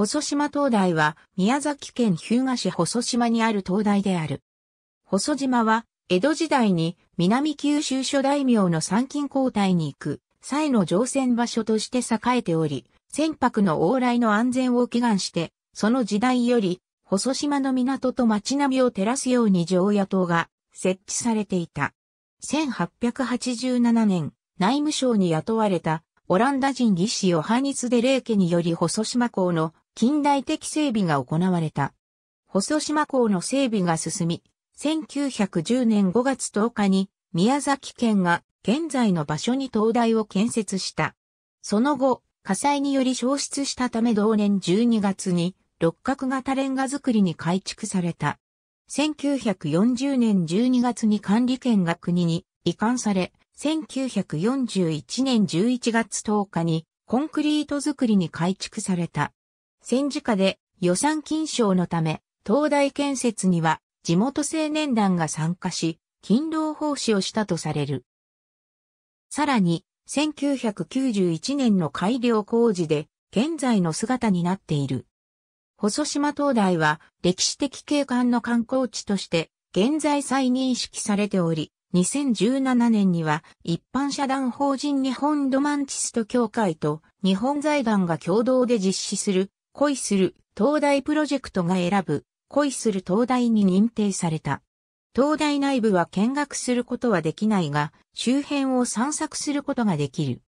細島灯台は宮崎県日向市細島にある灯台である。細島は江戸時代に南九州諸大名の参勤交代に行く際の乗船場所として栄えており、船舶の往来の安全を祈願して、その時代より細島の港と町並みを照らすように常夜灯が設置されていた。1887年、内務省に雇われたオランダ人技師ヨハニス・デ・レーケにより細島港の近代的整備が行われた。細島港の整備が進み、1910年5月10日に宮崎県が現在の場所に灯台を建設した。その後、火災により焼失したため同年12月に六角型レンガ造りに改築された。1940年12月に管理権が国に移管され、1941年11月10日にコンクリート造りに改築された。戦時下で予算緊張のため、灯台建設には地元青年団が参加し、勤労奉仕をしたとされる。さらに、1991年の改良工事で、現在の姿になっている。細島灯台は、歴史的景観の観光地として、現在再認識されており、2017年には、一般社団法人日本ロマンチスト協会と日本財団が共同で実施する、恋する灯台プロジェクトが選ぶ、恋する灯台に認定された。灯台内部は見学することはできないが、周辺を散策することができる。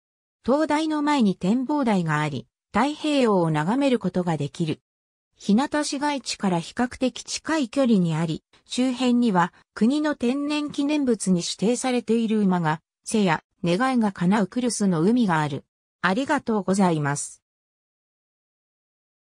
灯台の前に展望台があり、太平洋を眺めることができる。日向市街地から比較的近い距離にあり、周辺には国の天然記念物に指定されている馬が、背や願いが叶うクルスの海がある。ありがとうございます。